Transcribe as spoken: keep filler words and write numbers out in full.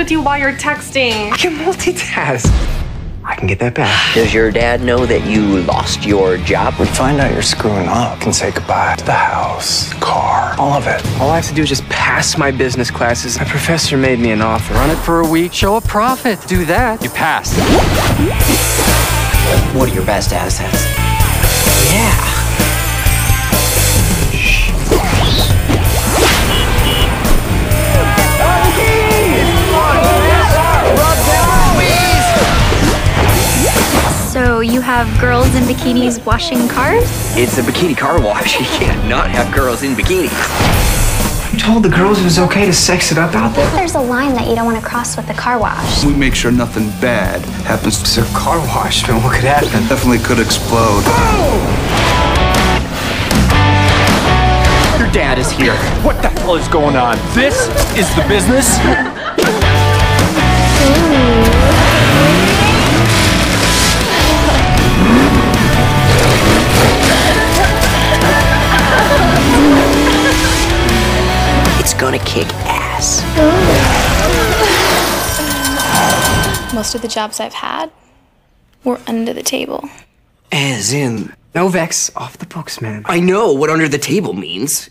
with you while you're texting. I can multitask. I can get that back. Does your dad know that you lost your job? We find out you're screwing up. You can say goodbye to the house, car, all of it. All I have to do is just pass my business classes. My professor made me an offer. Run it for a week, show a profit. Do that, you pass. What are your best assets? Yeah. So you have girls in bikinis washing cars? It's a bikini car wash. You can't not have girls in bikinis. You told the girls it was okay to sex it up out there? There's a line that you don't want to cross with the car wash. We make sure nothing bad happens to the car wash. Man, what could happen? That definitely could explode. Oh! Your dad is here. What the hell is going on? This is the business. Gonna kick ass. Most of the jobs I've had were under the table. As in, no vex, off the books, man. I know what under the table means.